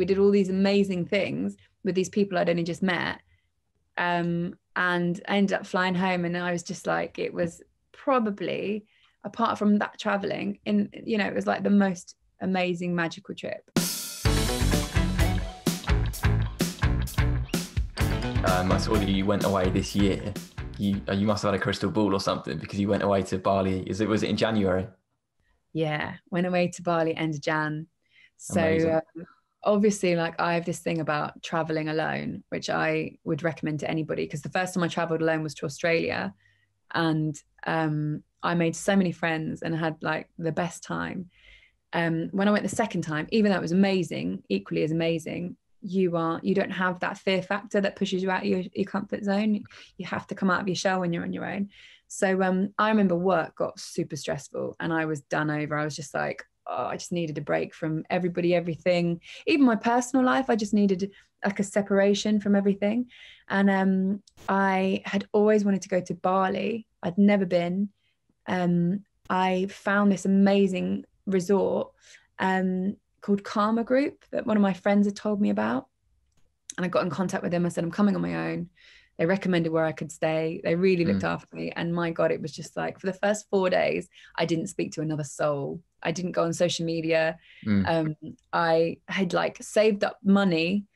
We did all these amazing things with these people I'd only just met. And I ended up flying home, and I was just like, it was probably, apart from that traveling, it was like the most amazing, magical trip. I saw that you went away this year. You must have had a crystal ball or something, because you went away to Bali. Was it in January? Yeah, went away to Bali end of Jan. So obviously, like, I have this thing about traveling alone, which I would recommend to anybody, because the first time I traveled alone was to Australia, and I made so many friends and had like the best time. When I went the second time, even though it was amazing, equally as amazing, you don't have that fear factor that pushes you out of your comfort zone. You have to come out of your shell when you're on your own. So I remember work got super stressful and I was done over. I was just like, oh, I just needed a break from everybody, everything, even my personal life. I just needed like a separation from everything. And I had always wanted to go to Bali. I'd never been. I found this amazing resort called Karma Group that one of my friends had told me about. And I got in contact with them. I said, I'm coming on my own. They recommended where I could stay. They really looked after me. And my God, it was just like, for the first 4 days, I didn't speak to another soul. I didn't go on social media. I had like saved up money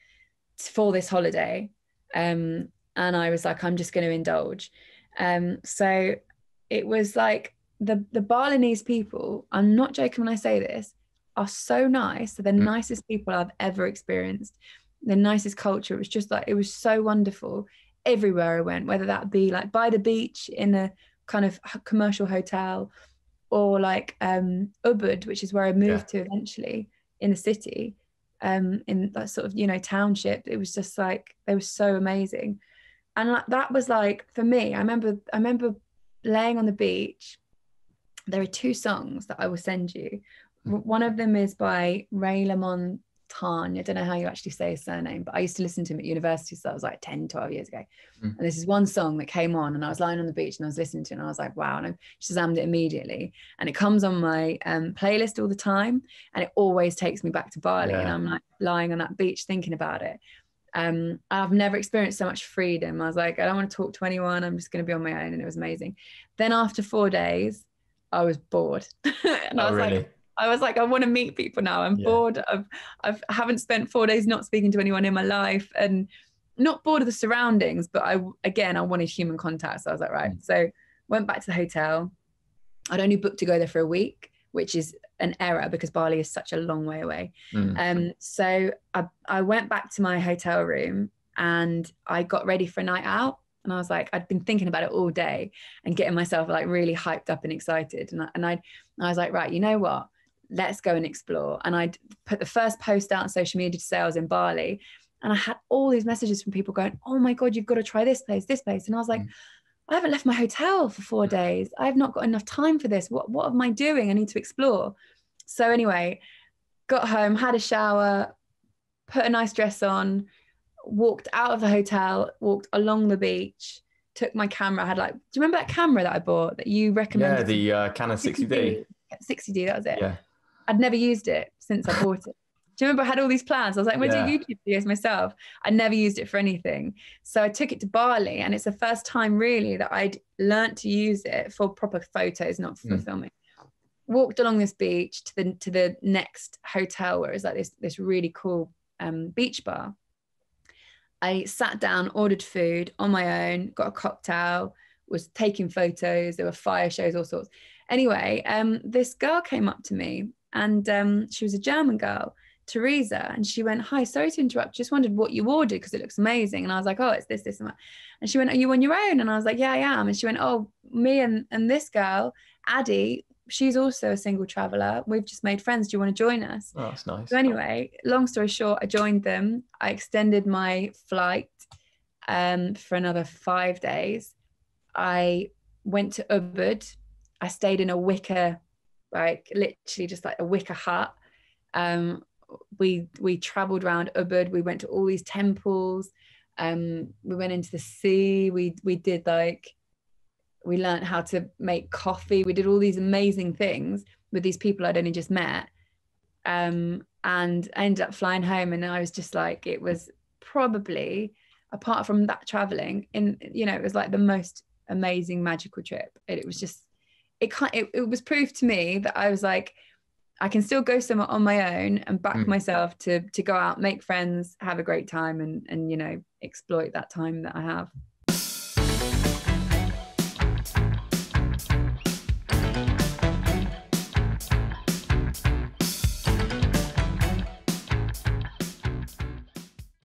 for this holiday. And I was like, I'm just going to indulge. So it was like the Balinese people, I'm not joking when I say this, are so nice. They're the nicest people I've ever experienced. The nicest culture. It was just like, it was so wonderful everywhere I went, whether that be like by the beach in a kind of commercial hotel, or like Ubud, which is where I moved to eventually, in the city, in that sort of, township. It was just like, they were so amazing. And like, that was like, for me, I remember laying on the beach. There are two songs that I will send you. One of them is by Ray Lamont. I don't know how you actually say his surname, but I used to listen to him at university, so that was like 10-12 years ago. And this is one song that came on, and I was lying on the beach and I was listening to it, and I was like, wow. And I shazammed it immediately, and it comes on my playlist all the time, and it always takes me back to Bali. And I'm like lying on that beach thinking about it. I've never experienced so much freedom. I was like, I don't want to talk to anyone, I'm just going to be on my own. And it was amazing. Then after 4 days I was bored. And I was like, I want to meet people now. I'm bored. I haven't spent 4 days not speaking to anyone in my life, and not bored of the surroundings, but I wanted human contact. So I was like, right. So went back to the hotel. I'd only booked to go there for a week, which is an error because Bali is such a long way away. So I went back to my hotel room and I got ready for a night out. And I was like, I'd been thinking about it all day and getting myself like really hyped up and excited. And I was like, right, you know what? Let's go and explore. And I'd put the first post out on social media to say I was in Bali, and I had all these messages from people going, oh my God, you've got to try this place. And I was like, I haven't left my hotel for 4 days. I've not got enough time for this. What am I doing? I need to explore. So anyway, got home, had a shower, put a nice dress on, walked out of the hotel, walked along the beach, took my camera. I had like, do you remember that camera that I bought that you recommended? Yeah, the Canon 60D. 60D, that was it. Yeah. I'd never used it since I bought it. Do you remember I had all these plans? I was like, I'm going to do YouTube videos myself. I never used it for anything. So I took it to Bali, and it's the first time really that I'd learned to use it for proper photos, not for filming. Walked along this beach to the next hotel, where it was like this really cool beach bar. I sat down, ordered food on my own, got a cocktail, was taking photos. There were fire shows, all sorts. Anyway, this girl came up to me, and she was a German girl, Teresa, and she went, hi, sorry to interrupt, just wondered what you ordered because it looks amazing. And I was like, oh, it's this and that. And she went, are you on your own? And I was like, yeah, I am. And she went, oh, me and this girl, Addie, she's also a single traveler. We've just made friends. Do you want to join us? Oh, that's nice. So anyway, long story short, I joined them. I extended my flight for another 5 days. I went to Ubud. I stayed in a wicker, like literally just like a wicker hut. We traveled around Ubud. We went to all these temples. We went into the sea. We learned how to make coffee. We did all these amazing things with these people I'd only just met. And I ended up flying home, and I was just like, it was probably, apart from that traveling, in, you know, it was like the most amazing, magical trip. It was just, it was proof to me that I was like, I can still go somewhere on my own and back myself to go out, make friends, have a great time, and, you know, exploit that time that I have.